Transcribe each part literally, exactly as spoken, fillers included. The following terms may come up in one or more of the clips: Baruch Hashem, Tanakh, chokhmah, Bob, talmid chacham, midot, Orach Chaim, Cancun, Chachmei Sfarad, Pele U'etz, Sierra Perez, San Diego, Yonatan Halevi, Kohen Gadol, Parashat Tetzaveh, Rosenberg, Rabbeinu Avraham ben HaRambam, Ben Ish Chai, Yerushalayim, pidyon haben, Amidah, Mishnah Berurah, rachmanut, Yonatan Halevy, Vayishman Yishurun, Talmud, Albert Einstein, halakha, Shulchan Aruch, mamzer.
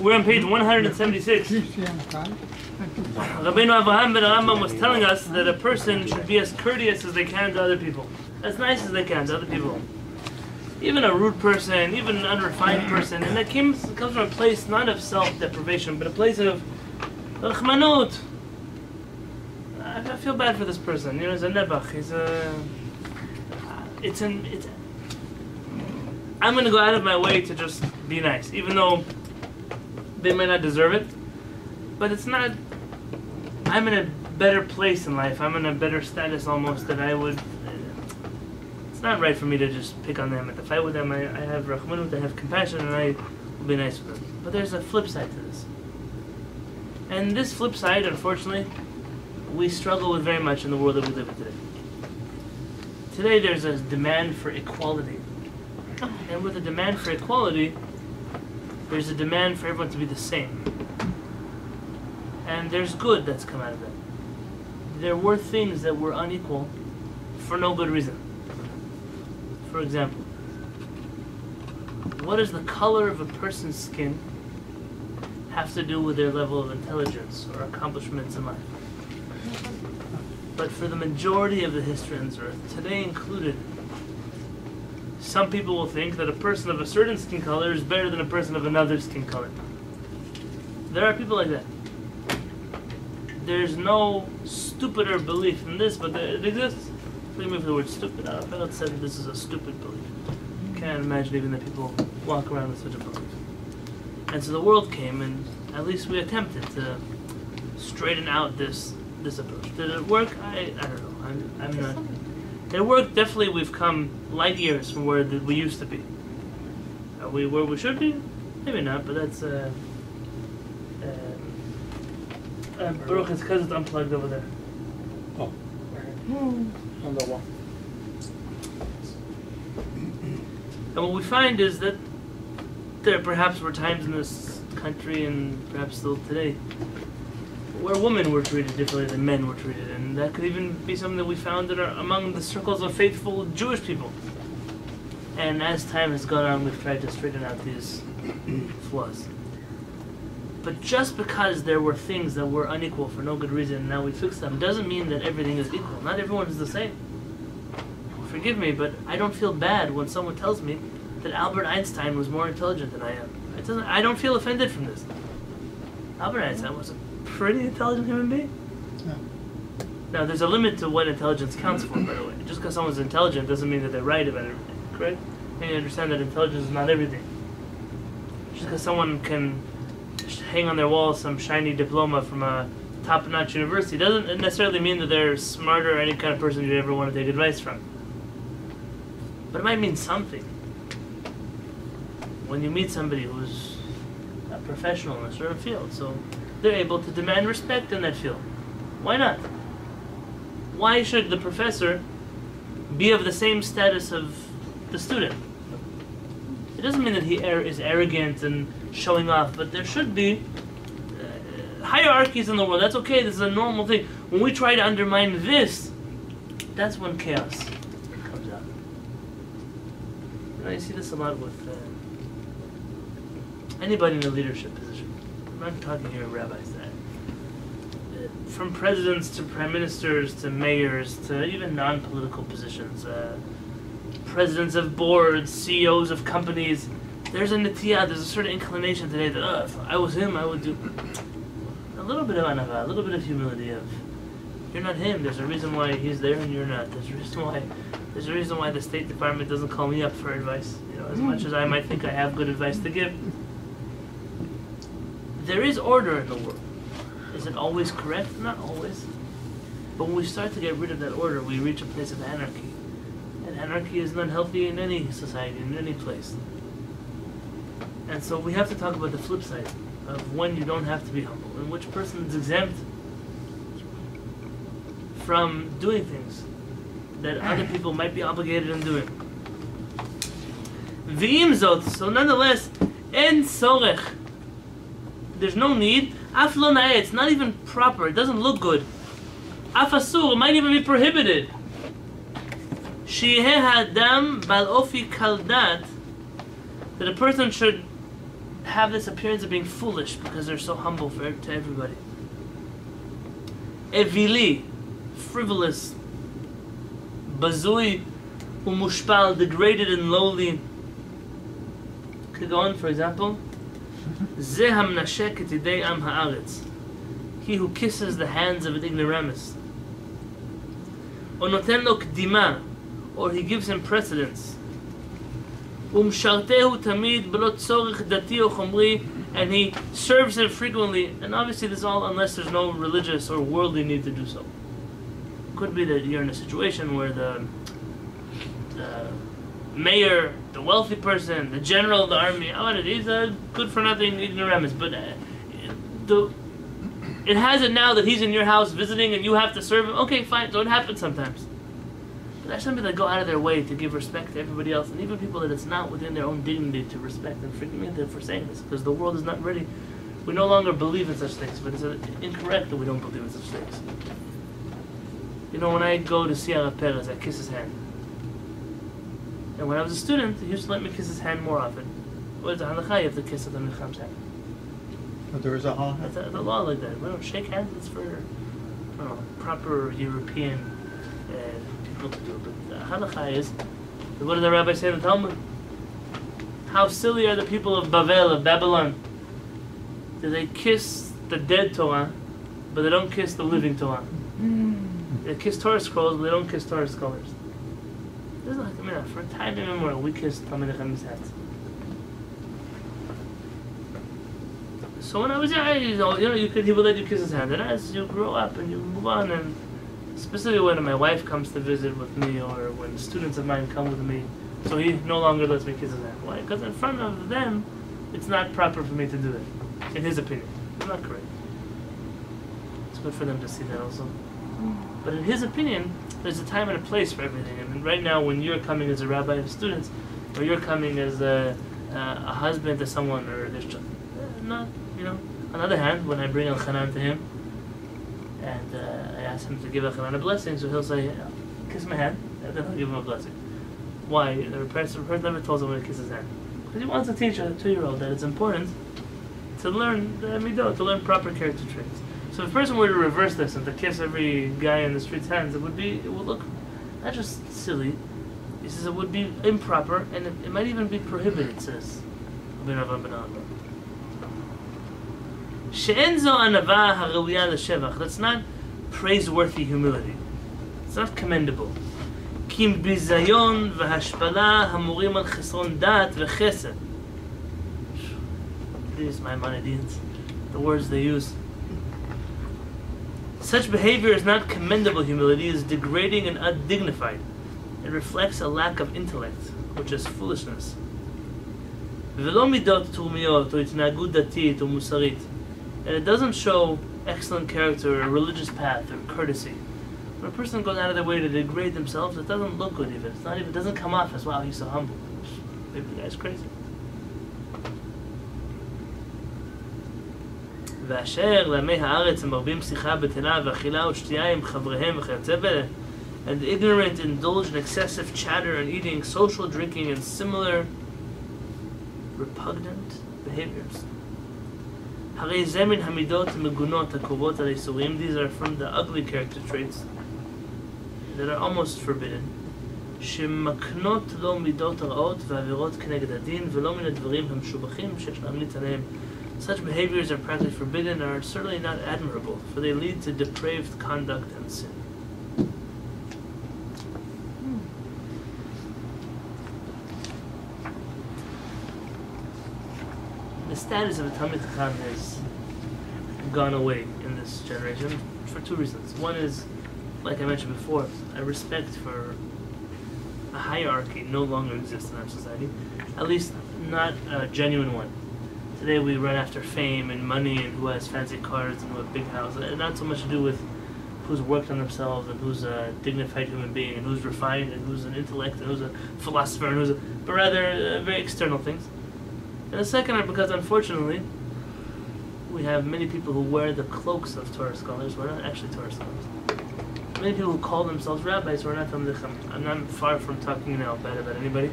We're on page one hundred seventy-six. Rabbeinu Avraham ben HaRambam was telling us that a person should be as courteous as they can to other people, as nice as they can to other people. Even a rude person, even an unrefined person, and that comes, comes from a place not of self-deprivation, but a place of rachmanut. I feel bad for this person. You know, he's a nebach. He's a. It's an. It's. I'm going to go out of my way to just be nice, even though they may not deserve it. But it's not. I'm in a better place in life. I'm in a better status almost that I would. It's not right for me to just pick on them and to fight with them. I, I have rachmanut, I have compassion, and I will be nice with them. But there's a flip side to this. And this flip side, unfortunately, we struggle with very much in the world that we live in today. Today there's a demand for equality. And with a demand for equality, there's a demand for everyone to be the same. And there's good that's come out of that. There were things that were unequal for no good reason. For example, what does the color of a person's skin have to do with their level of intelligence or accomplishments in life? But for the majority of the history on this earth, today included, some people will think that a person of a certain skin color is better than a person of another skin color. There are people like that. There's no stupider belief than this, but it exists. Leave me for the word stupid. I felt said that this is a stupid belief. Can't imagine even that people walk around with such a belief. And so the world came, and at least we attempted to straighten out this this approach. Did it work? I I don't know. I'm, I'm not. It worked. Definitely, we've come light years from where we used to be. Are we where we should be? Maybe not. But that's uh. uh, uh Baruch, his cousin's unplugged over there. Oh. Hmm. On the wall. And what we find is that there perhaps were times in this country, and perhaps still today, where women were treated differently than men were treated, and that could even be something that we found in our, among the circles of faithful Jewish people. And as time has gone on, we've tried to straighten out these flaws. But just because there were things that were unequal for no good reason and now we fix them doesn't mean that everything is equal. Not everyone is the same. Forgive me, but I don't feel bad when someone tells me that Albert Einstein was more intelligent than I am. It doesn't, I don't feel offended from this. Albert Einstein was a pretty intelligent human being. No. Now, there's a limit to what intelligence counts for, by the way. Just because someone's intelligent doesn't mean that they're right about everything, correct? And you understand that intelligence is not everything. Just because someone can hang on their wall some shiny diploma from a top-notch university doesn't necessarily mean that they're smarter or any kind of person you'd ever want to take advice from. But it might mean something. When you meet somebody who's a professional in a certain field, so they're able to demand respect in that field. Why not? Why should the professor be of the same status of the student? It doesn't mean that he er- is arrogant and showing off, but there should be uh, hierarchies in the world. That's okay, this is a normal thing. When we try to undermine this, that's when chaos comes out. You know, you see this a lot with uh, anybody in a leadership position. I'm not talking here rabbis. That. Uh, from presidents to prime ministers to mayors to even non-political positions, uh, presidents of boards, C E Os of companies, there's a nitiyah, there's a certain inclination today that, oh, if I was him, I would do a little bit of anava, a little bit of humility of, you're not him, there's a reason why he's there and you're not, there's a reason why, there's a reason why the State Department doesn't call me up for advice, you know, as much as I might think I have good advice to give. There is order in the world. Is it always correct? Not always. But when we start to get rid of that order, we reach a place of anarchy. And anarchy is not healthy in any society, in any place. And so we have to talk about the flip side of when you don't have to be humble, and which person is exempt from doing things that other people might be obligated in doing. V'im zot, so nonetheless, en sorech. There's no need. Af lo naeh, it's not even proper, it doesn't look good. Af asur, it might even be prohibited. Sheyeh ha'adam bal ofi kaldat, that a person should have this appearance of being foolish because they're so humble for, to everybody. Evili, frivolous. Bazui, umushpal, degraded and lowly. Could go on, for example. Ze hamnashek etidei am haaretz. He who kisses the hands of an ignoramus. Onoten lo kdima, or he gives him precedence. Umshartehu tamid b'lo tzorich dati o chomri, and he serves him frequently, and obviously this all unless there's no religious or worldly need to do so. Could be that you're in a situation where the, the mayor, the wealthy person, the general of the army, oh, he's a good-for-nothing ignoramus, but uh, the, it has it now that he's in your house visiting and you have to serve him. Okay, fine, so it happens sometimes. But there's some people that go out of their way to give respect to everybody else, and even people that it's not within their own dignity to respect them. Forgive me for saying this, because the world is not ready. We no longer believe in such things, but it's incorrect that we don't believe in such things. You know, when I go to Sierra Perez, I kiss his hand. And when I was a student, he used to let me kiss his hand more often. What is the halakha? You have to kiss the Mecham's hand. But there is a law. That's a, a law like that. We don't shake hands. It's for I don't know, proper European uh, people to do it. But the halakha is, what did the rabbi say in the Talmud? How silly are the people of Bavel, of Babylon? Do they kiss the dead Torah, but they don't kiss the living Torah? Mm. They kiss Torah scrolls, but they don't kiss Torah scholars. This is like, I mean, for a time immemorial, we kiss Talmid Chacham's hands. So when I was young, you know, you know, you could, he would let you kiss his hand. And as you grow up and you move on, and specifically when my wife comes to visit with me or when students of mine come with me, so he no longer lets me kiss his hand. Why? Because in front of them, it's not proper for me to do that, in his opinion. It's not correct. It's good for them to see that also. But in his opinion, there's a time and a place for everything. I mean, right now, when you're coming as a rabbi of students, or you're coming as a, uh, a husband to someone, or there's just, uh, not, you know. On the other hand, when I bring Elchanan to him, and uh, I ask him to give Elchanan a blessing, so he'll say, kiss my hand, and then I'll give him a blessing. Why? The person never tells him when to kiss his hand. Because he wants to teach a two-year-old that it's important to learn the midot, to learn proper character traits. So if a person were to reverse this and to kiss every guy in the street's hands, it would be, it would look not just silly, he says it would be improper, and it, it might even be prohibited, says Ben Avraham ben HaRambam. She'en zo anava ha'ra'uya l'shevach. That's not praiseworthy humility. It's not commendable. Kim bizayon v'hashpala hamurim al chesron dat v'chesed. These Maimonideans, the words they use. Such behavior is not commendable humility, it is degrading and undignified. It reflects a lack of intellect, which is foolishness. And it doesn't show excellent character or religious path or courtesy. When a person goes out of their way to degrade themselves, it doesn't look good even. It's not even, it doesn't come off as, wow, he's so humble. Maybe the guy's crazy. And the ignorant indulge in excessive chatter and eating, social drinking, and similar repugnant behaviors. These are from the ugly character traits that are almost forbidden. Such behaviors are practically forbidden and are certainly not admirable, for they lead to depraved conduct and sin. Hmm. The status of the Talmid Chacham has gone away in this generation for two reasons. One is, like I mentioned before, a respect for a hierarchy no longer exists in our society, at least not a genuine one. Today we run after fame and money and who has fancy cars and who has big houses. It not so much to do with who's worked on themselves and who's a dignified human being and who's refined and who's an intellect and who's a philosopher and who's a, but rather uh, very external things. And the second are because unfortunately we have many people who wear the cloaks of Torah scholars who are not actually Torah scholars. Many people who call themselves rabbis who are not Talmid Chacham. I'm not far from talking now bad about anybody.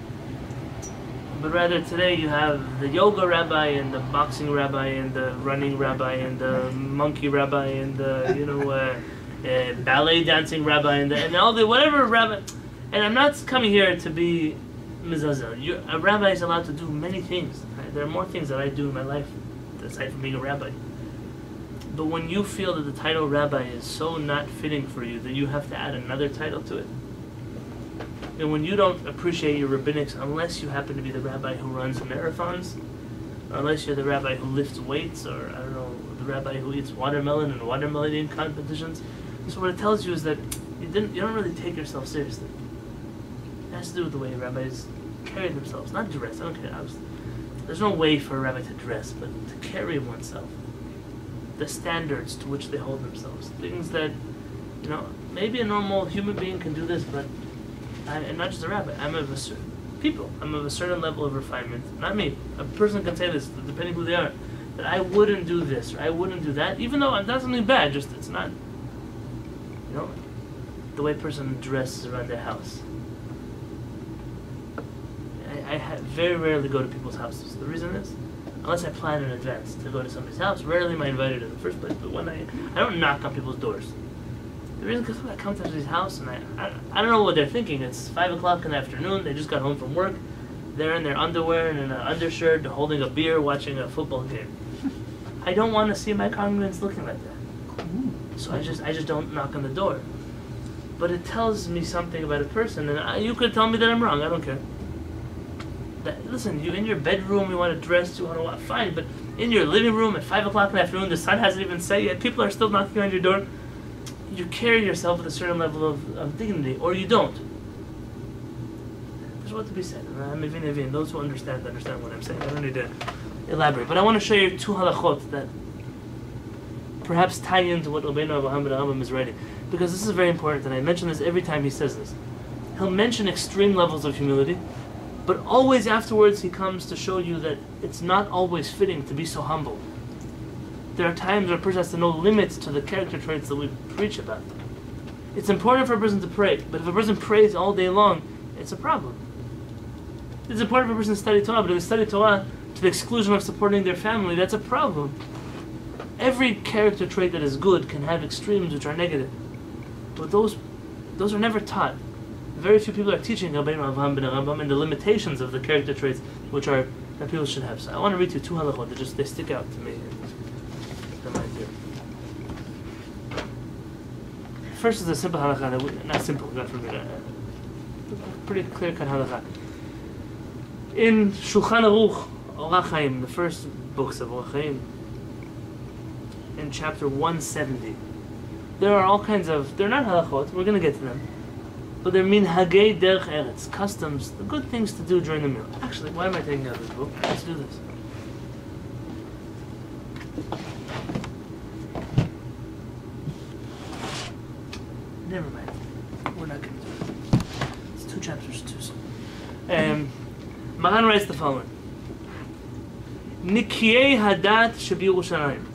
but rather today you have the yoga rabbi and the boxing rabbi and the running rabbi and the monkey rabbi and the, you know, uh, uh, ballet dancing rabbi and, the, and all the whatever rabbi. And I'm not coming here to be mezuzah. You're, a rabbi is allowed to do many things. There are more things that I do in my life aside from being a rabbi. But when you feel that the title rabbi is so not fitting for you that you have to add another title to it, and when you don't appreciate your rabbinics, unless you happen to be the rabbi who runs marathons, unless you're the rabbi who lifts weights, or, I don't know, the rabbi who eats watermelon and watermelon eating competitions. So what it tells you is that you, didn't, you don't really take yourself seriously. It has to do with the way rabbis carry themselves, not dress. I don't care. I was, there's no way for a rabbi to dress, but to carry oneself. The standards to which they hold themselves. Things that, you know, maybe a normal human being can do this, but I, and not just a rabbi, I'm of a certain people. I'm of a certain level of refinement. Not me. A person can say this, depending who they are, that I wouldn't do this or I wouldn't do that, even though I'm not something bad. Just it's not, you know, the way a person dresses around their house. I, I ha very rarely go to people's houses. The reason is, unless I plan in advance to go to somebody's house, rarely am I invited in the first place. But when I, I don't knock on people's doors. The reason is because I come to somebody's house and I, I, I don't know what they're thinking. It's five o'clock in the afternoon. They just got home from work. They're in their underwear and in an undershirt, holding a beer, watching a football game. I don't want to see my congregants looking like that. So I just, I just don't knock on the door. But it tells me something about a person, and I, you could tell me that I'm wrong. I don't care. That, listen, you in your bedroom, you want to dress, you want to walk, fine. But in your living room at five o'clock in the afternoon, the sun hasn't even set yet. People are still knocking on your door. You carry yourself with a certain level of, of dignity, or you don't. There's what to be said. I'm Evin Evin. Those who understand, understand what I'm saying. I don't need to elaborate. But I want to show you two halachot that perhaps tie into what Rabbeinu Avraham ben HaRambam is writing. Because this is very important, and I mention this every time he says this. He'll mention extreme levels of humility, but always afterwards he comes to show you that it's not always fitting to be so humble. There are times where a person has to know limits to the character traits that we preach about. It's important for a person to pray, but if a person prays all day long, it's a problem. It's important for a person to study Torah, but if they study Torah to the exclusion of supporting their family, that's a problem. Every character trait that is good can have extremes which are negative. But those, those are never taught. Very few people are teaching Rabbeinu Avraham ben HaRambam and the limitations of the character traits which are that people should have. So I want to read you two halachot that just they stick out to me. First is a simple halakha, not simple, God forbid, a pretty clear-cut halakha. In Shulchan Aruch, Orach Chaim, the first books of Orach Chaim, in chapter one seventy, there are all kinds of, they're not halachot, we're going to get to them, but they're minhagei derech eretz, customs, the good things to do during the meal. Actually, why am I taking out this book? Let's do this. Never mind. We're not going to do it. It's two chapters too soon. Um, Mahan writes the following. Nikiei hadat shebi Yerushalayim.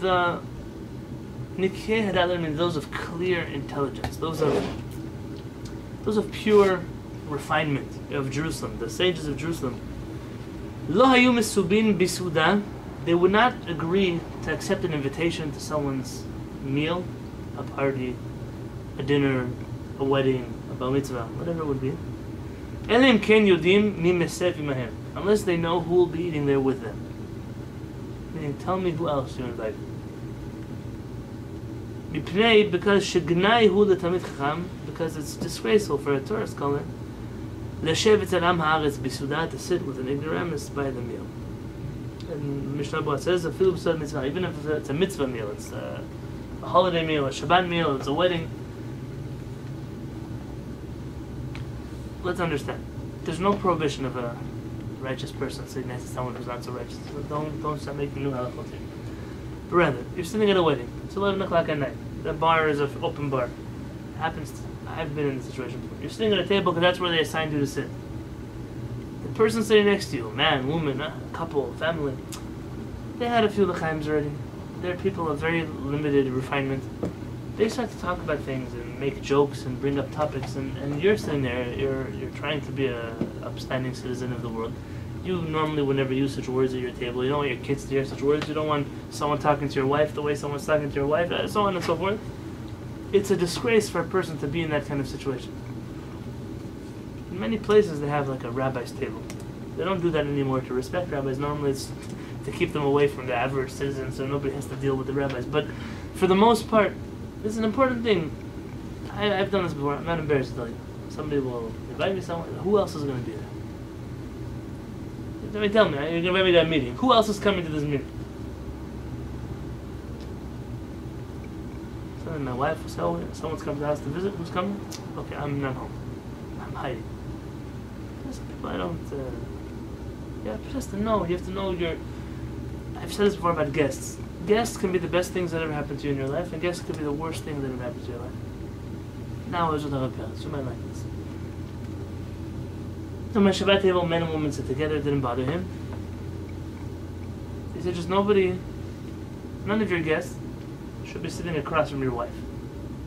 The Nikiei hadat means those of clear intelligence, those of those of pure refinement of Jerusalem, the sages of Jerusalem. Lo hayu mesubin bisuda. They would not agree to accept an invitation to someone's meal, a party, a dinner, a wedding, a bar mitzvah, whatever it would be. Unless they know who will be eating there with them. Meaning, tell me who else you invite. Because it's disgraceful for a Torah scholar to sit with an ignoramus by the meal. And Mishnah Bura says, even if it's a mitzvah meal, it's a a holiday meal, a Shabbat meal, it's a wedding. Let's understand. There's no prohibition of a righteous person sitting next to someone who's not so righteous. So don't, don't start making new halachot here. But rather, you're sitting at a wedding. It's eleven o'clock at night. The bar is an open bar. It happens. To, I've been in this situation before. You're sitting at a table because that's where they assigned you to sit. The person sitting next to you, man, woman, a couple, family, they had a few l'chaims already. They're people of very limited refinement. They start to talk about things and make jokes and bring up topics, and, and you're sitting there, you're, you're trying to be a upstanding citizen of the world, you normally would never use such words at your table. You don't want your kids to hear such words. You don't want someone talking to your wife the way someone's talking to your wife, so on and so forth. It's a disgrace for a person to be in that kind of situation. In many places they have like a rabbi's table. They don't do that anymore to respect rabbis. Normally it's to keep them away from the average citizen so nobody has to deal with the rabbis. But for the most part, it's an important thing. I, I've done this before. I'm not embarrassed to tell you. Somebody will invite me somewhere. Who else is going to be there? Let me tell me, you're going to invite me to that meeting. Who else is coming to this meeting? So my wife was so, someone's coming to the house to visit. Who's coming? Okay, I'm not home. I'm hiding. There's some people I don't... Uh, yeah, just to know. You have to know your... I've said this before about guests. Guests can be the best things that ever happened to you in your life, and guests can be the worst thing that ever happened to your life. Now I was with a hotel. She might like this. So my Shabbat table, men and women sit together. It didn't bother him. He said, just nobody, none of your guests should be sitting across from your wife.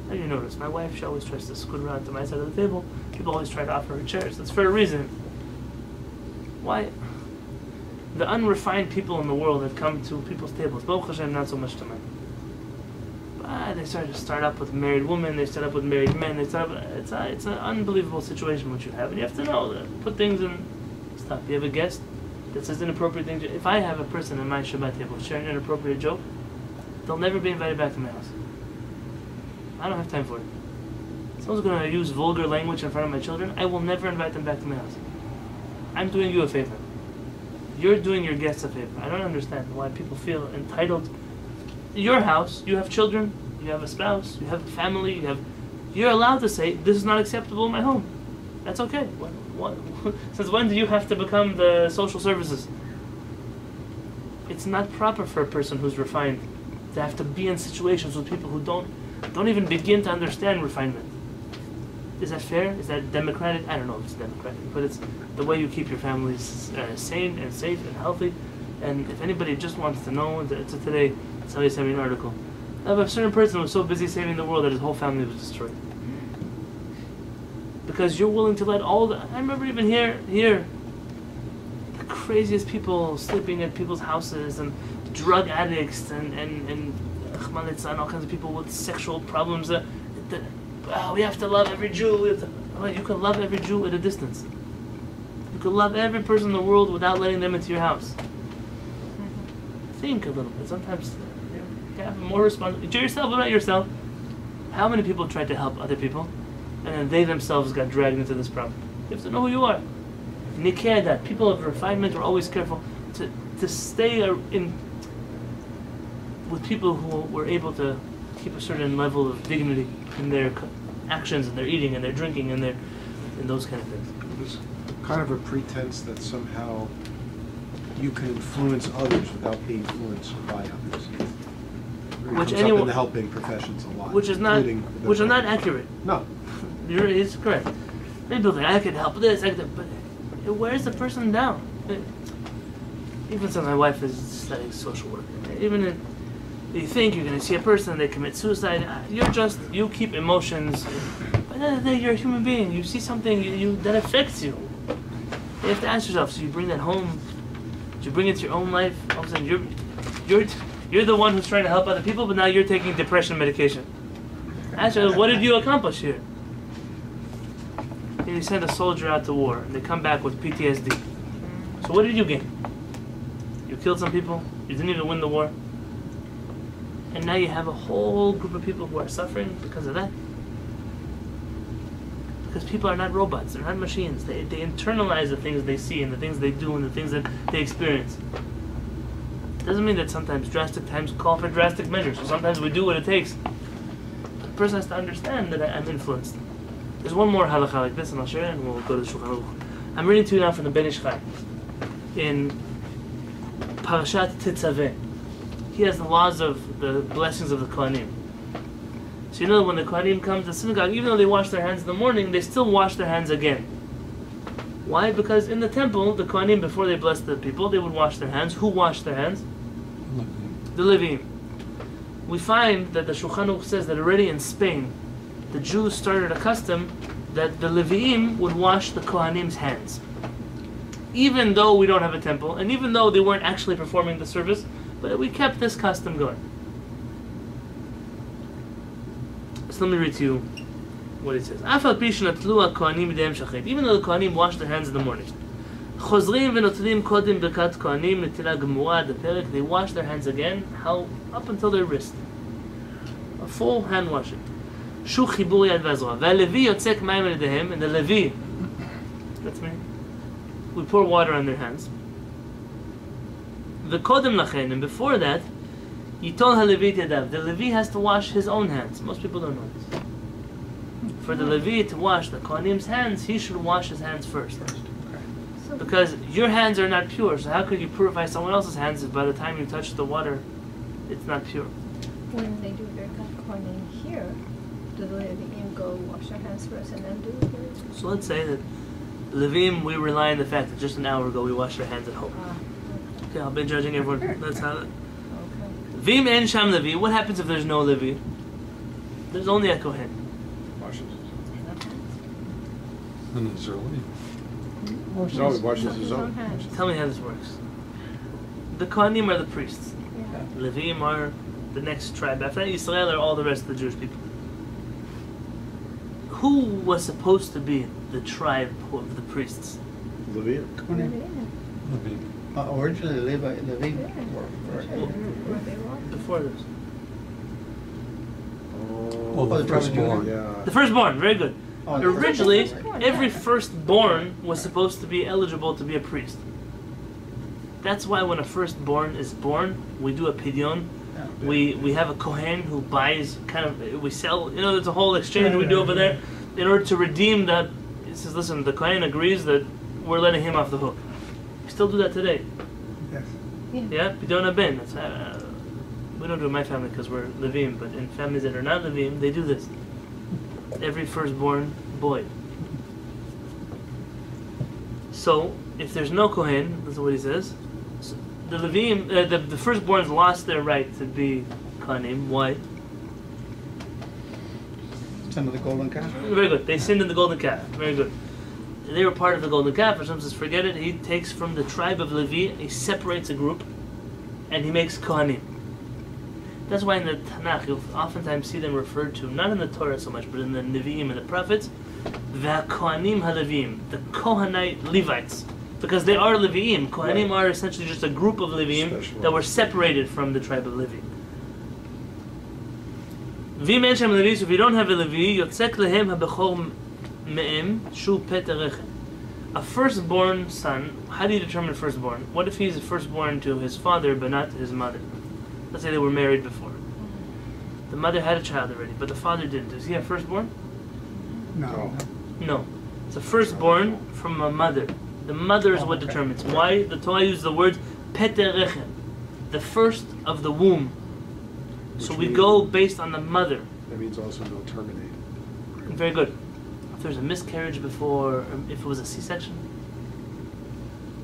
How do you notice? My wife, she always tries to scoot around to my side of the table. People always try to offer her chairs. That's for a reason. Why? The unrefined people in the world have come to people's tables. Baruch Hashem, not so much to men. But they start to start up with married women. They start up with married men. They start up, it's a, it's an unbelievable situation what you have, and you have to know that. Put things in stop. You have a guest that says inappropriate things. If I have a person at my Shabbat table sharing an inappropriate joke, they'll never be invited back to my house. I don't have time for it. Someone's going to use vulgar language in front of my children. I will never invite them back to my house. I'm doing you a favor. You're doing your guests a favor. I don't understand why people feel entitled. Your house, you have children, you have a spouse, you have a family, you have... You're allowed to say, this is not acceptable in my home. That's okay. What, what, since when do you have to become the social services? It's not proper for a person who's refined to have to be in situations with people who don't don't even begin to understand refinement. Is that fair? Is that democratic? I don't know if it's democratic, but it's the way you keep your families uh, sane and safe and healthy. And if anybody just wants to know, it's a Today, somebody sent me an article of a certain person who was so busy saving the world that his whole family was destroyed. Because you're willing to let all the... I remember even here, here, the craziest people sleeping at people's houses and drug addicts and, and, and, and all kinds of people with sexual problems. Uh, the, oh, we have to love every Jew. We have to, oh, you can love every Jew at a distance. You can love every person in the world without letting them into your house. Think a little bit. Sometimes you have more responsibility to yourself about yourself. How many people tried to help other people, and then they themselves got dragged into this problem? You have to know who you are. Nikeh that people of refinement are always careful to to stay in with people who were able to keep a certain level of dignity in their actions, and their eating, and their drinking, and their and those kind of things. There's kind of a pretense that somehow you can influence others without being influenced by others. It which comes anyone, up in the helping professions a lot. Which is not, which are not accurate. No. You're, it's correct. People think, I could help this, I could, but it wears the person down. It, even so, my wife is studying social work. Even if you think you're going to see a person, they commit suicide, you're just, you keep emotions. But then the day, you're a human being. You see something you, you, that affects you. You have to ask yourself, so you bring that home. You bring it to your own life. All of a sudden, you're, you're, you're the one who's trying to help other people, but now you're taking depression medication. Actually, what did you accomplish here? And you send a soldier out to war, and they come back with P T S D. So what did you gain? You killed some people. You didn't even win the war. And now you have a whole group of people who are suffering because of that. Because people are not robots, they're not machines. They, they internalize the things they see and the things they do and the things that they experience. It doesn't mean that sometimes drastic times call for drastic measures. So sometimes we do what it takes. But the person has to understand that I, I'm influenced. There's one more halakha like this, and I'll share it, and we'll go to the Shulchan Aruch. I'm reading to you now from the Ben Ish Chai in Parashat Tetzaveh. He has the laws of the blessings of the Kohanim. So you know when the Kohanim comes to the synagogue, even though they wash their hands in the morning, they still wash their hands again. Why? Because in the temple, the Kohanim, before they blessed the people, they would wash their hands. Who washed their hands? The Levim. We find that the Shulchan Aruch says that already in Spain, the Jews started a custom that the Levim would wash the Kohanim's hands. even though we don't have a temple, and even though they weren't actually performing the service, but we kept this custom going. So let me read to you what it says. Even though the Kohanim washed their hands in the morning, they wash their hands again, how up until their wrist. A full hand washing. And the Levi, that's me, we pour water on their hands. The Kodem Lachen, and before that, Yitol HaLevi Yadav, the Levi has to wash his own hands. Most people don't know this. For the Levi to wash the Kohanim's hands, he should wash his hands first. Because your hands are not pure, so how could you purify someone else's hands if by the time you touch the water, it's not pure? When they do their Kohanim here, do the Levi'im go wash their hands first and then do their... So let's say that Levi'im, we rely on the fact that just an hour ago we washed our hands at home. Ah, okay. Okay, I'll be judging everyone. That's how that... Vim en Sham Levi. What happens if there's no Levi? There's only a Kohen. Washes. And is there a Levi? No, he washes, washes his own. own Tell me how this works. The Kohanim are the priests. Yeah. Levim are the next tribe. After that, Yisrael are all the rest of the Jewish people. Who was supposed to be the tribe of the priests? Levi. Kohanim. Levi. Uh, originally, Levi, Levi were, were well, before this. Oh, well, the, the firstborn. Yeah. The firstborn, very good. Oh, originally, firstborn, every yeah. firstborn was supposed to be eligible to be a priest. That's why when a firstborn is born, we do a pidyon. Yeah. We we have a kohen who buys, kind of, we sell, you know, there's a whole exchange yeah, we yeah, do over yeah. there in order to redeem that. It says, listen, the kohen agrees that we're letting him off the hook. We still do that today. Yes. Yeah, pidyon ben. That's uh, we don't do it in my family because we're Levim, but in families that are not Levim, they do this. Every firstborn boy. So, if there's no Kohen, that's what he says, so the Levim, uh, the, the firstborns lost their right to be Kohanim. Why? Sin of the golden calf. Very good. They sinned in the golden calf. Very good. They were part of the golden calf. Hashem says, forget it. He takes from the tribe of Levi, he separates a group, and he makes Kohanim. That's why in the Tanakh you'll oftentimes see them referred to, not in the Torah so much, but in the Nevi'im and the Prophets, V'Kohanim HaLevi'im, the Kohanite Levites. Because they are Levi'im. Kohanim right. are essentially just a group of Levi'im that were separated from the tribe of Levi. V'im en Shem Levi, so if you don't have a Levi, Yotzek Lehem HaBechor Me'em Shu Petarechem. A firstborn son, how do you determine firstborn? What if he's a firstborn to his father but not to his mother? Let's say they were married before. The mother had a child already, but the father didn't. Does he have firstborn? No. No. It's a firstborn from a mother. The mother is what determines. Why? The Torah used the words Peterechem, the first of the womb. Which so we means, go based on the mother. That means also no terminated. Very good. If there's a miscarriage before, if it was a C-section,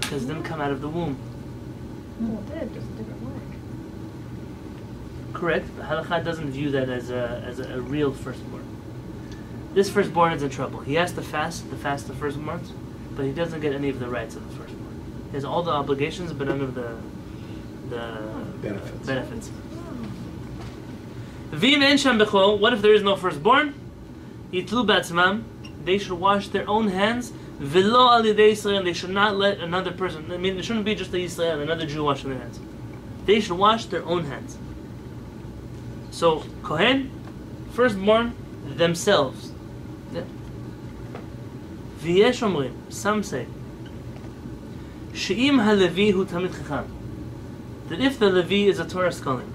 because it didn't come out of the womb. Well, it did. Just different. Correct, but Halakha doesn't view that as a, as a, a real firstborn. This firstborn is in trouble. He has to fast, the fast of firstborns, but he doesn't get any of the rights of the firstborn. He has all the obligations, but none of the, the benefits. Uh, benefits. Wow. What if there is no firstborn? Yitlu batzmam, they should wash their own hands. Velo alidei Yisrael, and they should not let another person, I mean, it shouldn't be just a Yisrael, another Jew washing their hands. They should wash their own hands. So, Kohen, firstborn, themselves. V'yesh omrim, some say, she'im halevi hu tamid chacham, that if the Levi is a Torah scholar,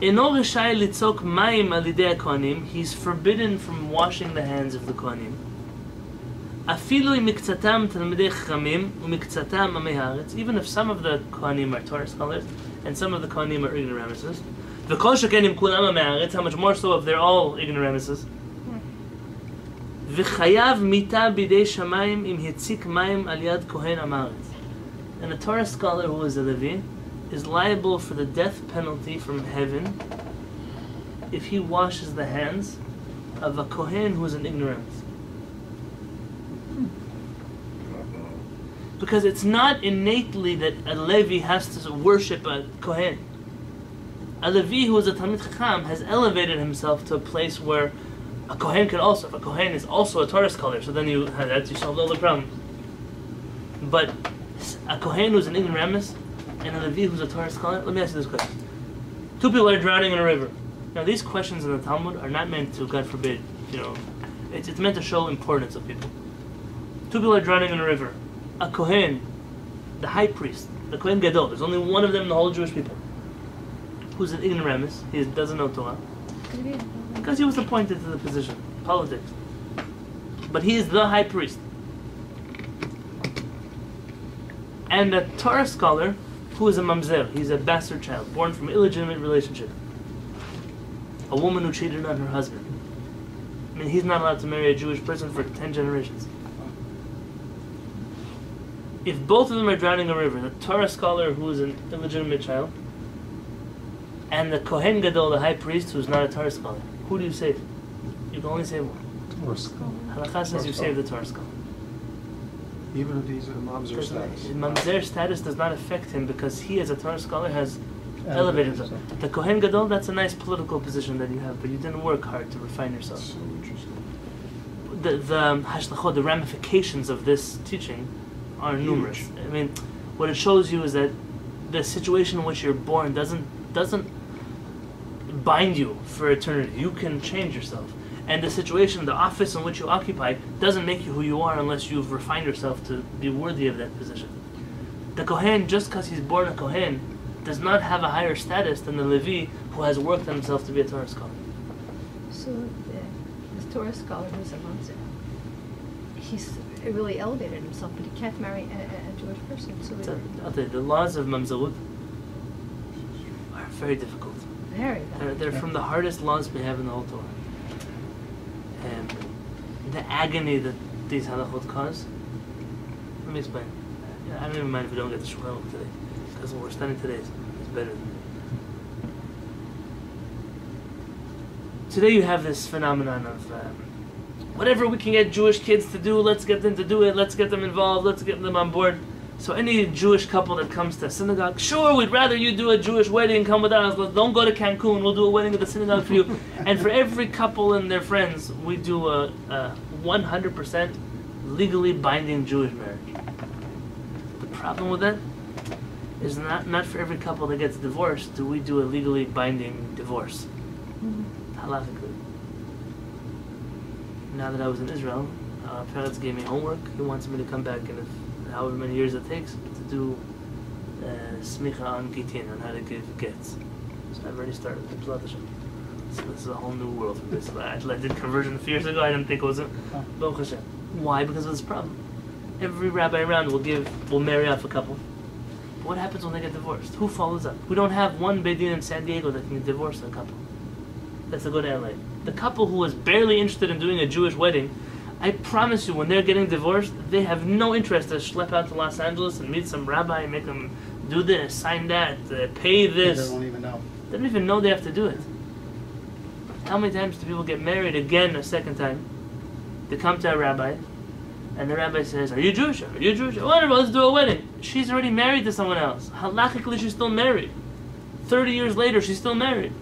eno reshai litzok mayim al yidei haKohanim, he's forbidden from washing the hands of the Kohanim. Afilu mikzatam talmidei chachamim umikzatam amei haaretz, even if some of the Kohanim are Torah scholars and some of the Kohanim are ignoramuses. The Kol Shekenim Kulam Ha'Me'aretz, how much more so if they're all ignoramuses. V'chayav mita bidei shamayim im hitzik mayim al yad kohen ha'Me'aretz. And a Torah scholar who is a Levi is liable for the death penalty from heaven if he washes the hands of a Kohen who is an ignoramus. Because it's not innately that a Levi has to worship a Kohen. A Levi who is a Talmid Chacham has elevated himself to a place where a Kohen can also, if a Kohen is also a Torah scholar, so then you, that's, you solved all the problems. But a Kohen who's an ignoramus and a Levi who's a Torah scholar, let me ask you this question. Two people are drowning in a river. Now these questions in the Talmud are not meant to, God forbid, you know, it's, it's meant to show importance of people. Two people are drowning in a river. A Kohen, the high priest, the Kohen Gadol, there's only one of them in the whole Jewish people, who's an ignoramus, he doesn't know Torah, because he was appointed to the position, politics. But he is the high priest. And a Torah scholar, who is a mamzer, he's a bastard child, born from an illegitimate relationship. A woman who cheated on her husband. I mean, he's not allowed to marry a Jewish person for ten generations. If both of them are drowning in a river, the Torah scholar who is an illegitimate child, and the Kohen Gadol, the high priest, who's not a Torah scholar, who do you save? You can only save one. Torah scholar. Halakha says you save the Torah scholar. Even if he's a mamzer status. His mamzer status does not affect him because he, as a Torah scholar, has and elevated himself. The Kohen Gadol, that's a nice political position that you have, but you didn't work hard to refine yourself. So interesting. The, the, um, hashlachot, the ramifications of this teaching are numerous. Huge. I mean, what it shows you is that the situation in which you're born doesn't doesn't bind you for eternity. You can change yourself. And the situation, the office in which you occupy, doesn't make you who you are unless you've refined yourself to be worthy of that position. The Kohen, just because he's born a Kohen, does not have a higher status than the Levi who has worked himself to be a Torah scholar. So the, the Torah scholar who's a monster, he's It really elevated himself, but he can't marry a, a Jewish person. So the, the laws of mamzerut are very difficult. Very bad. They're, they're from the hardest laws we have in the whole Torah. And the agony that these halachot cause. Let me explain. I don't even mind if we don't get the Shulchan Aruch today, because what we're studying today is better than that. Today you have this phenomenon of. Um, Whatever we can get Jewish kids to do, let's get them to do it, let's get them involved, let's get them on board. So any Jewish couple that comes to a synagogue, sure, we'd rather you do a Jewish wedding, come with us, don't go to Cancun, we'll do a wedding at the synagogue for you. And for every couple and their friends, we do a, a one hundred percent legally binding Jewish marriage. The problem with that is not, not for every couple that gets divorced do we do a legally binding divorce. Halakhically. Now that I was in Israel, uh, Peretz gave me homework. He wants me to come back in if, however many years it takes to do uh, smicha on gitin, on how to give gets. So I've already started with the So this is a whole new world for this. I did conversion a few years ago. I didn't think it was a Baruch Hashem. Why? Because of this problem. Every rabbi around will give, will marry off a couple. But what happens when they get divorced? Who follows up? We don't have one bedin in San Diego that can divorce a couple. That's to go to L A. The couple who was barely interested in doing a Jewish wedding, I promise you, when they're getting divorced, they have no interest to schlep out to Los Angeles and meet some rabbi and make them do this, sign that, uh, pay this. They don't even know. They don't even know they have to do it. How many times do people get married again a second time? They come to a rabbi, and the rabbi says, are you Jewish? Are you Jewish? Whatever, let's do a wedding. She's already married to someone else. Halakhically, she's still married. thirty years later, she's still married.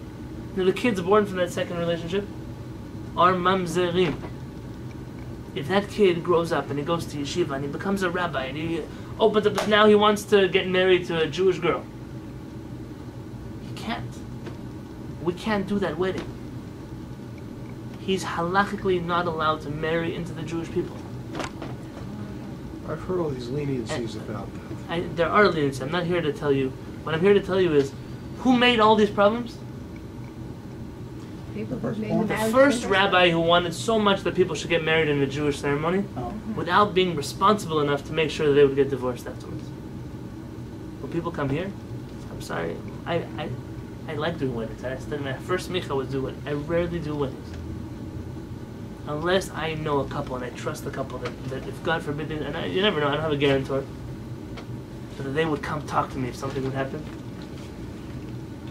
Now the kids born from that second relationship are mamzerim. If that kid grows up and he goes to yeshiva and he becomes a rabbi and he opens up, but now he wants to get married to a Jewish girl. He can't. We can't do that wedding. He's halakhically not allowed to marry into the Jewish people. I've heard all these leniencies and, about that. I, there are leniencies. I'm not here to tell you. What I'm here to tell you is, who made all these problems? The first, the first rabbi who wanted so much that people should get married in a Jewish ceremony, oh. without being responsible enough to make sure that they would get divorced afterwards. When people come here, I'm sorry, I I, I like doing weddings. I said my first micha was do weddings. I rarely do weddings, unless I know a couple and I trust the couple that, that if God forbid, and I, you never know, I don't have a guarantor, but that they would come talk to me if something would happen.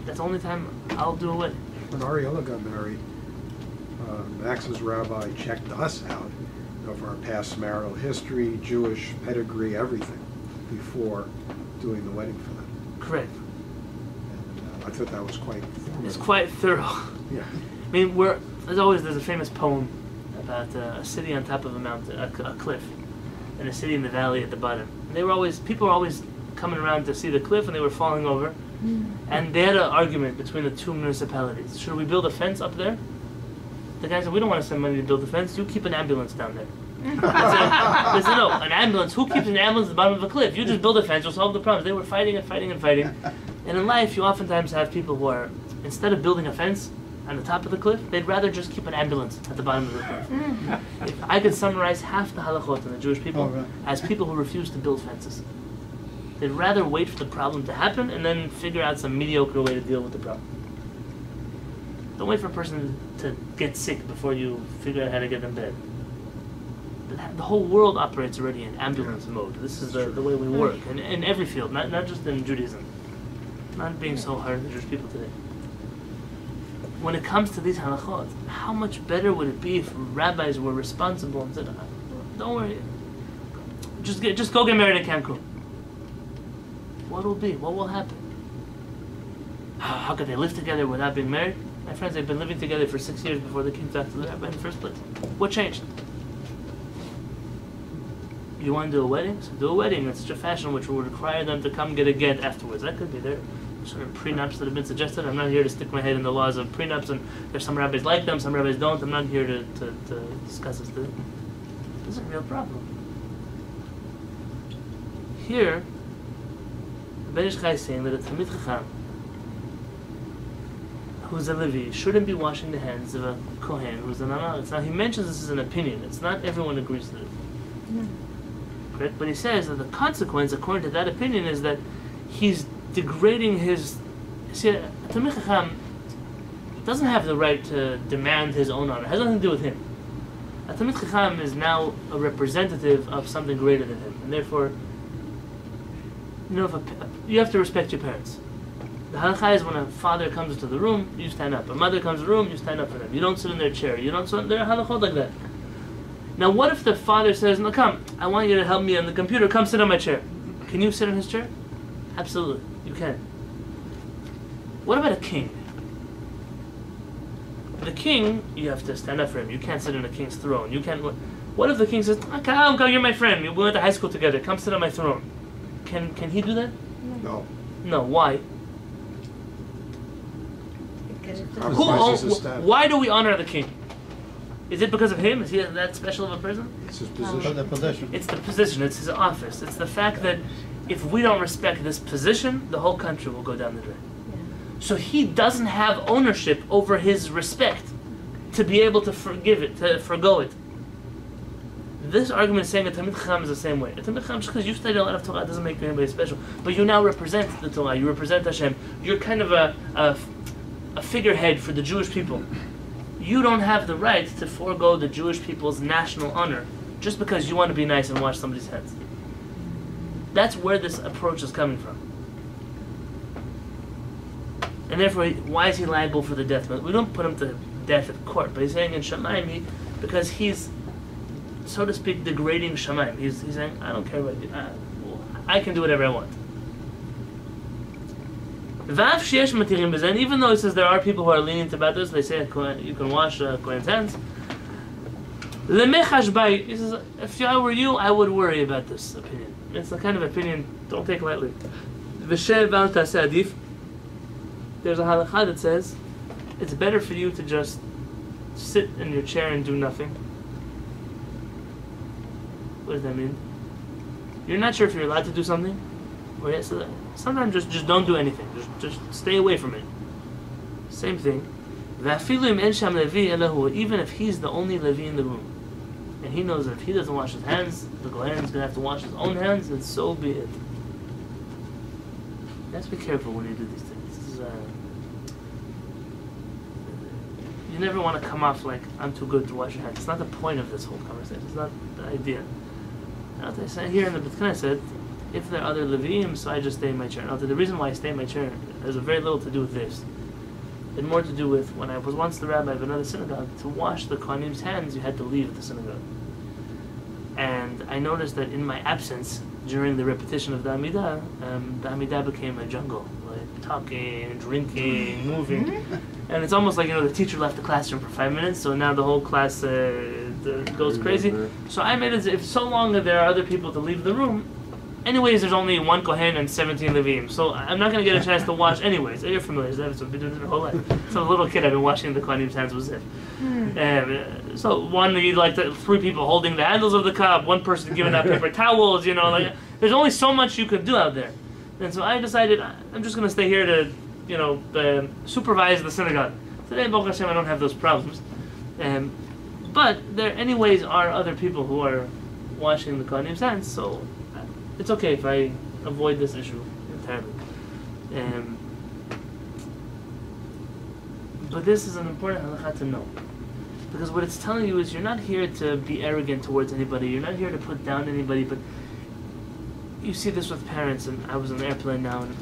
That's the only time I'll do a wedding. When Ariella got married, uh, Max's rabbi checked us out of our past marital history, Jewish pedigree, everything. before doing the wedding for them. Correct. And uh, I thought that was quite formative. It's quite thorough. Yeah. I mean, we're, as always, there's a famous poem about uh, a city on top of a mountain, a, a cliff, and a city in the valley at the bottom. And they were always, people were always coming around to see the cliff, and they were falling over. Mm. And they had an argument between the two municipalities. Should we build a fence up there? The guy said, we don't want to send money to build a fence. You keep an ambulance down there. They said, no, an ambulance. Who keeps an ambulance at the bottom of a cliff? You just build a fence. You'll solve the problems. They were fighting and fighting and fighting. And in life, you oftentimes have people who are, instead of building a fence on the top of the cliff, they'd rather just keep an ambulance at the bottom of the cliff. Mm. If I could summarize half the halachot in the Jewish people oh, right. as people who refuse to build fences. They'd rather wait for the problem to happen and then figure out some mediocre way to deal with the problem. Don't wait for a person to get sick before you figure out how to get them bed. The whole world operates already in ambulance yeah. mode. This is the, the way we work, in, in every field, not, not just in Judaism. Not being so hard on Jewish people today. When it comes to these halachot, how much better would it be if rabbis were responsible and said, don't worry, just, get, just go get married at Cancun. What will be? What will happen? How, how could they live together without being married? My friends, they've been living together for six years before they came back to the rabbi in the first place. What changed? You want to do a wedding? So do a wedding in such a fashion which would require them to come get a get afterwards. That could be there. Sort of prenups that have been suggested. I'm not here to stick my head in the laws of prenups, and there's some rabbis like them, some rabbis don't. I'm not here to, to, to discuss this. This is a real problem. Here, Ben Ish Chai is saying that a Talmid Chacham, who's a Levi, shouldn't be washing the hands of a Kohen who's an Amalek. Now, he mentions this is an opinion. It's not everyone agrees with it. No. Correct? But he says that the consequence, according to that opinion, is that he's degrading his... See, a Talmid Chacham doesn't have the right to demand his own honor. It has nothing to do with him. A Talmid Chacham is now a representative of something greater than him, and therefore, you know, if a, you have to respect your parents. The halakha is when a father comes into the room, you stand up. A mother comes to the room, you stand up for them. You don't sit in their chair. You don't sit in their halakhot like that. Now, what if the father says, no, come, I want you to help me on the computer. Come sit on my chair. Can you sit on his chair? Absolutely, you can. What about a king? The king, you have to stand up for him. You can't sit on a king's throne. You can't. What if the king says, oh, come, come, you're my friend. We went to high school together. Come sit on my throne. Can can he do that? No. No. Why? Who owns, why do we honor the king? Is it because of him? Is he that special of a person? It's his position. Um, it's the position. It's his office. It's the fact that if we don't respect this position, the whole country will go down the drain. Yeah. So he doesn't have ownership over his respect to be able to forgive it, to forgo it. This argument is saying that Talmid Chacham is the same way. Talmid Chacham, just because you study a lot of Torah, doesn't make you anybody special. But you now represent the Torah. You represent Hashem. You're kind of a, a, a figurehead for the Jewish people. You don't have the right to forego the Jewish people's national honor just because you want to be nice and wash somebody's hands. That's where this approach is coming from. And therefore, why is he liable for the death? We don't put him to death at court, but he's saying in Shamayim, he, because he's, so to speak, degrading Shamayim. He's, he's saying, I don't care what you do. I, I can do whatever I want. And even though he says there are people who are lenient about this, they say you can wash uh, Kohen's hands. He says, if I were you, I would worry about this opinion. It's the kind of opinion, don't take lightly. There's a halakha that says, it's better for you to just sit in your chair and do nothing. What does that mean? You're not sure if you're allowed to do something, or yes, sometimes just, just don't do anything. Just, just stay away from it. Same thing. Even if he's the only Levi in the room, and he knows that if he doesn't wash his hands, the Kohen is going to have to wash his own hands, and so be it. You have to be careful when you do these things. This is, uh, you never want to come off like, I'm too good to wash your hands. It's not the point of this whole conversation. It's not the idea. Now, they say here in the Beit Knesset, if there are other Leviim, so I just stay in my chair. Now, the reason why I stay in my chair has very little to do with this. It more to do with, when I was once the rabbi of another synagogue, to wash the Kohanim's hands, you had to leave the synagogue. And I noticed that in my absence, during the repetition of the Amidah, um, the Amidah became a jungle, like talking, drinking, moving, and it's almost like, you know, the teacher left the classroom for five minutes, so now the whole class uh, the, goes crazy. So I made it as if so long that there are other people to leave the room. Anyways, there's only one Kohen and seventeen Levim, so I'm not going to get a chance to watch anyways. You're familiar with that, so I've been doing it my whole life. So a little kid, I've been washing the Kohenim's hands with it. Um, so one, you'd like the, three people holding the handles of the cup, one person giving out paper towels, you know, like, there's only so much you can do out there. And so I decided, I'm just going to stay here to, you know, uh, supervise the synagogue. Today, Baruch Hashem, I don't have those problems. Um, but there anyways are other people who are washing the Kohenim's hands, so it's okay if I avoid this issue entirely. Um, but this is an important halakha to know. Because what it's telling you is you're not here to be arrogant towards anybody. You're not here to put down anybody. But you see this with parents. And I was on the airplane now. And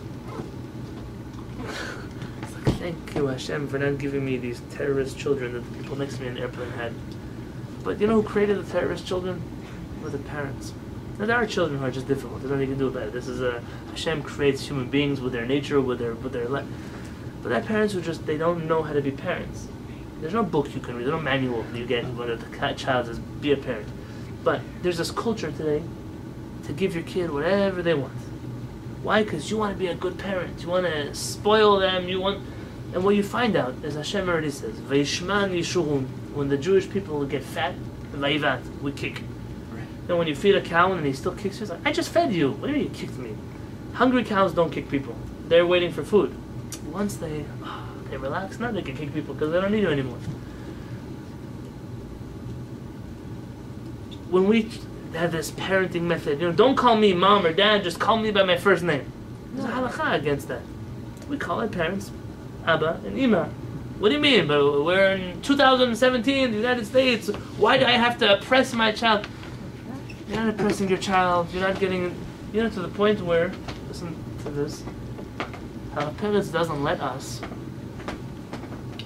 it's like, thank you, Hashem, for not giving me these terrorist children that the people next to me in the airplane had. But you know who created the terrorist children? Were the parents. Now, there are children who are just difficult. There's nothing you can do about it. This is a Hashem creates human beings with their nature, with their with their life. But there are parents who just they don't know how to be parents. There's no book you can read. There's no manual you get whether the child says be a parent. But there's this culture today to give your kid whatever they want. Why? Because you want to be a good parent. You want to spoil them. You want, and what you find out is Hashem already says Vayishman Yishurun. When the Jewish people get fat, Vayivat, we kick. Then when you feed a cow and he still kicks you, it's like, I just fed you. What do you mean you kicked me? Hungry cows don't kick people. They're waiting for food. Once they oh, they relax, now they can kick people because they don't need you anymore. When we have this parenting method, you know, don't call me mom or dad, just call me by my first name. There's a halakha against that. We call our parents Abba and Ima. What do you mean? But we're in two thousand seventeen, the United States. Why do I have to oppress my child? You're not oppressing your child, you're not getting, you know, to the point where, listen to this, uh, Perez doesn't let us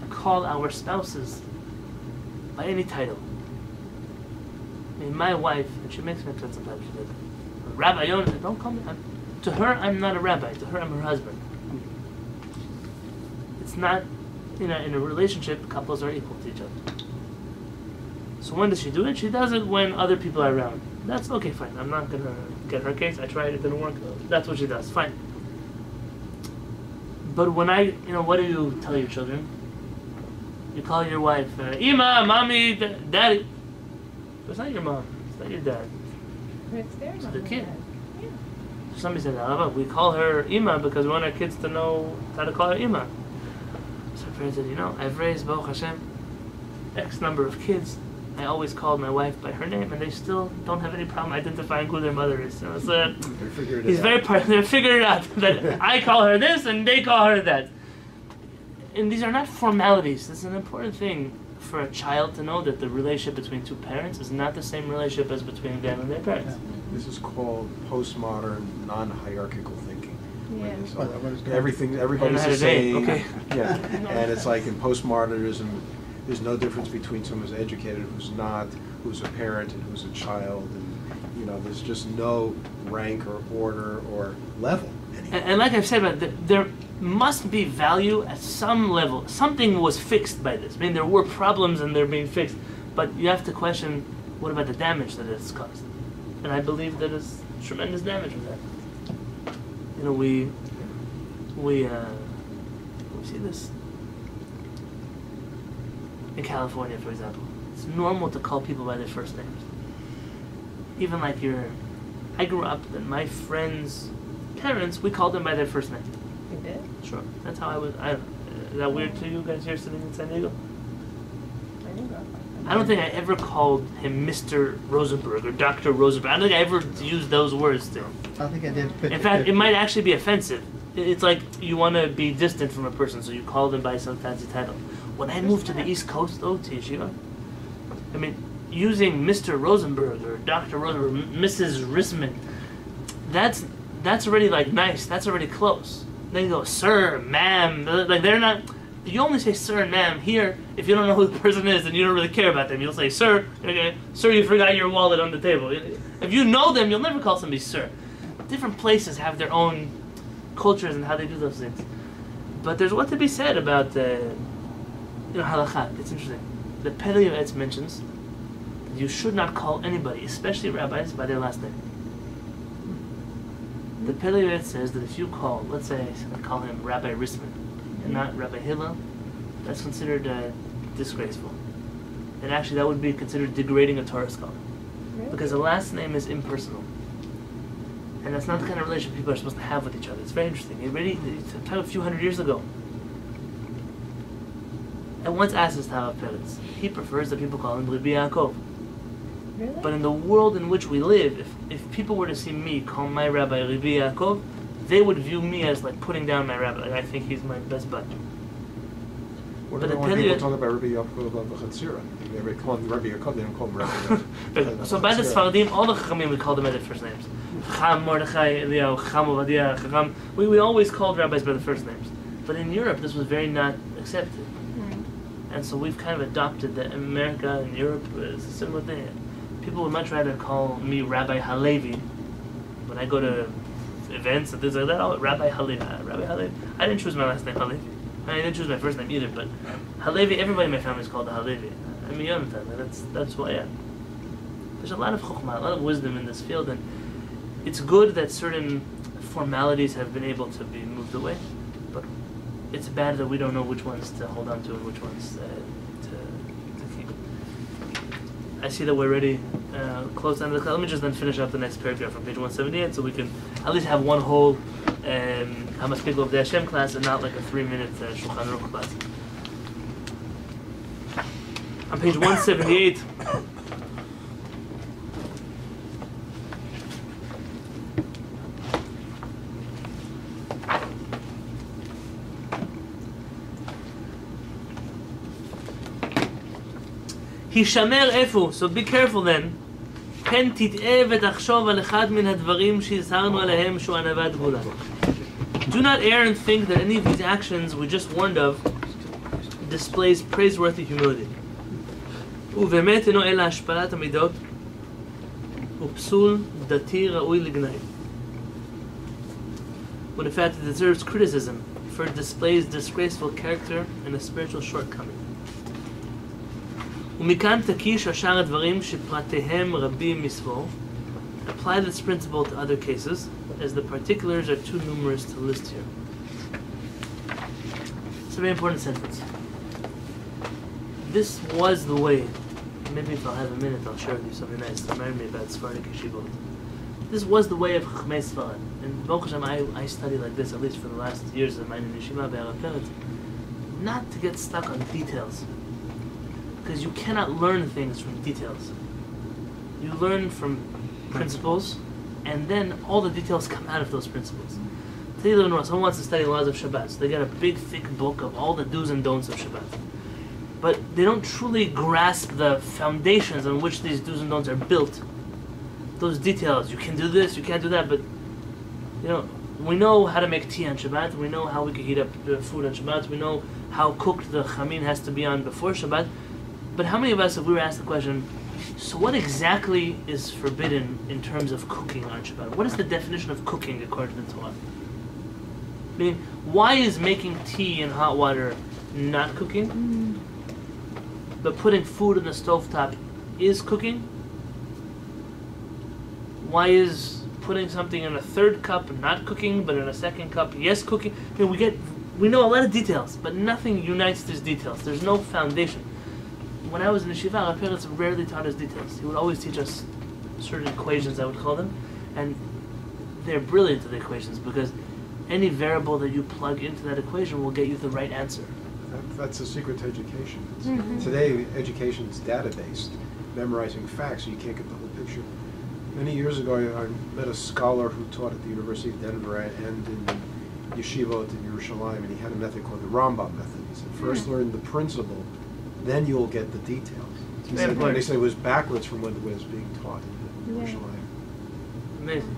call our spouses by any title. I mean, my wife, and she makes me upset sometimes, she does, Rabbi Yonatan, don't call me, I'm, to her I'm not a rabbi, to her I'm her husband. It's not, you know, in a relationship, couples are equal to each other. So when does she do it? She does it when other people are around. That's okay, fine. I'm not gonna get her case. I tried, it didn't work. That's what she does. Fine. But when I, you know, what do you tell your children? You call your wife, uh, Ima, mommy, da daddy. But it's not your mom. It's not your dad. It's their it's mom. It's the kid. Yeah. Somebody said, oh, we call her Ima because we want our kids to know how to call her Ima. So my friend said, you know, I've raised Baruch Hashem X number of kids. I always called my wife by her name, and they still don't have any problem identifying who their mother is. So it's uh, it he's out. very part. They're figuring it out that I call her this and they call her that. And these are not formalities. This is an important thing for a child to know that the relationship between two parents is not the same relationship as between them and their parents. This is called postmodern, non-hierarchical thinking. Yeah. All, everything, everybody's the same. Okay. Yeah, and it's like in postmodernism. There's no difference between someone who's educated, who's not, who's a parent, and who's a child, and you know, there's just no rank or order or level. And, and like I've said, about the, there must be value at some level. Something was fixed by this. I mean, there were problems and they're being fixed, but you have to question what about the damage that it's caused. And I believe that it's tremendous damage with that. You know, we we uh, we see this. In California, for example, it's normal to call people by their first names. Even like your, I grew up and my friends' parents, we called them by their first name. You did? Sure. That's how I was. I, uh, is that weird to you guys here sitting in San Diego? I didn't grow up like that. I don't think I ever called him Mister Rosenberg or Doctor Rosenberg. I don't think I ever used those words to him. I think I did. Put in fact, it might actually be offensive. It's like you want to be distant from a person, so you call them by some fancy title. When I moved to the East Coast, though, to Yeshiva, I mean, using Mister Rosenberg or Doctor Rosenberg, Missus Rissman, that's that's already like nice. That's already close. They go, sir, ma'am. Like they're not. You only say sir and ma'am here if you don't know who the person is and you don't really care about them. You'll say sir, okay, sir, you forgot your wallet on the table. If you know them, you'll never call somebody sir. different places have their own cultures and how they do those things. But there's what to be said about uh, you know, halakha. It's interesting. The Pele U'etz mentions you should not call anybody, especially rabbis, by their last name. The Pele U'etz says that if you call, let's say I call him Rabbi Rissman and not Rabbi Hillel, that's considered uh, disgraceful. And actually that would be considered degrading a Torah scholar. Really? Because the last name is impersonal. And that's not the kind of relationship people are supposed to have with each other. It's very interesting. It really, it's a time a few hundred years ago. I once asked his Hatoah Peretz. He prefers that people call him Rabbi Yaakov. Really? But in the world in which we live, if, if people were to see me call my rabbi Rabbi Yaakov, they would view me as like putting down my rabbi. Like, I think he's my best bud. What but about the people talking about Rabbi Yaakov about the Chatzira? They call him Rabbi Yaakov, they don't call him Rabbi Yaakov. So by the Sfaradim, all the Chachamim, we called them by their first names. Chacham Mordechai, Eliyahu, Chacham Ovadia, Chacham. We, we always called rabbis by the first names. But in Europe, this was very not accepted. And so we've kind of adopted that in America and Europe is a similar thing. People would much rather call me Rabbi Halevi when I go to events and things like that. Oh, Rabbi Halevi. Rabbi Halevi. I didn't choose my last name Halevi. I didn't choose my first name either. But Halevi, everybody in my family is called Halevi. I mean, Yonatan. That's that's who I am. There's a lot of chokhmah, a lot of wisdom in this field, and it's good that certain formalities have been able to be moved away. But it's bad that we don't know which ones to hold on to and which ones uh, to, to keep. I see that we're already uh, close to the end of the class. Let me just then finish up the next paragraph from page one seventy-eight so we can at least have one whole Hamas Pickle of the Hashem class and not like a three minute uh, Shulchan Aruch class. On page one seventy-eight, Hishamer efu. So be careful then. Ken tit'e v'tachshov al echad min hadvarim shizharnu alehem shu anavad gula. Do not err and think that any of these actions we just warned of displays praiseworthy humility. Uvemet eno ela hashpalat hamidot upsul dati ra'ui lignai. When in fact it deserves criticism for it displays disgraceful character and a spiritual shortcoming. Umikan takish ashar advarim shepratihem rabim misvor. Apply this principle to other cases, as the particulars are too numerous to list here. It's a very important sentence. This was the way. Maybe if I'll have a minute, I'll share with you something nice. Remind me about Sephardic yeshivot. This was the way of Chachmei Sfarad, and Baruch Hashem, I I study like this at least for the last years of my yeshiva by our parents, not to get stuck on details. Because you cannot learn things from details. You learn from principles, and then all the details come out of those principles. Someone wants to study laws of Shabbat, so they get a big, thick book of all the do's and don'ts of Shabbat. But they don't truly grasp the foundations on which these do's and don'ts are built. Those details, you can do this, you can't do that, but you know, we know how to make tea on Shabbat, we know how we can heat up food on Shabbat, we know how cooked the chamin has to be on before Shabbat. But how many of us, if we were asked the question, so what exactly is forbidden in terms of cooking on Shabbat? What is the definition of cooking according to the Torah? I mean, why is making tea in hot water not cooking, mm. but putting food in the stovetop is cooking? Why is putting something in a third cup not cooking, but in a second cup, yes, cooking? I mean, we get, we know a lot of details, but nothing unites these details. There's no foundation. When I was in yeshiva, our parents rarely taught us details. He would always teach us certain equations, I would call them, and they're brilliant to the equations because any variable that you plug into that equation will get you the right answer. That, that's the secret to education. Mm-hmm. Today, education is data-based, memorizing facts, so you can't get the whole picture. Many years ago, I, I met a scholar who taught at the University of Denver and in yeshiva in Yerushalayim, and he had a method called the Rambam method. He said, first mm-hmm. learn the principle, then you'll get the details. He said, they said it was backwards from what was being taught in yeah. Yerushalayim. Amazing.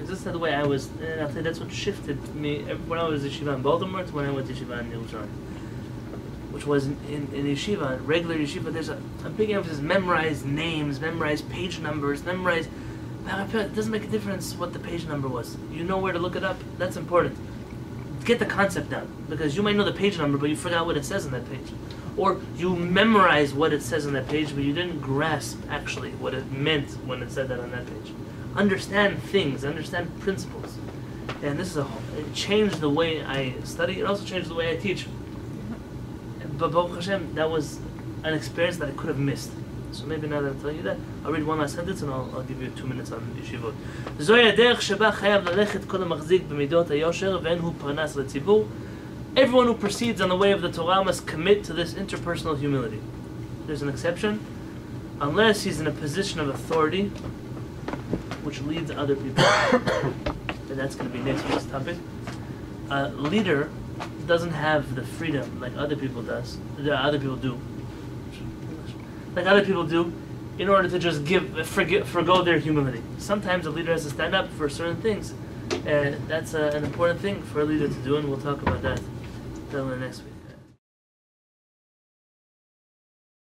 Is this the way I was? And I'll say that's what shifted me when I was yeshiva in Baltimore to when I went to yeshiva in Yerushalayim, which was in, in, in yeshiva, regular yeshiva. There's a, a big emphasis: memorize names, memorize page numbers, memorize. It doesn't make a difference what the page number was. You know where to look it up. That's important. Get the concept down, because you might know the page number, but you forgot what it says on that page. Or you memorize what it says on that page, but you didn't grasp actually what it meant when it said that on that page. Understand things, understand principles. And this is a whole, it changed the way I study. It also changed the way I teach. But Baruch Hashem, that was an experience that I could have missed. So maybe now that I'm telling you that, I'll read one last sentence and I'll, I'll give you two minutes on yeshivot. Everyone who proceeds on the way of the Torah must commit to this interpersonal humility. There's an exception. Unless he's in a position of authority, which leads other people. And that's going to be next week's topic. A leader doesn't have the freedom like other people does. Other people do. Like other people do, in order to just give, forget, forgo their humility. Sometimes a leader has to stand up for certain things, and that's a, an important thing for a leader to do, and we'll talk about that till next week.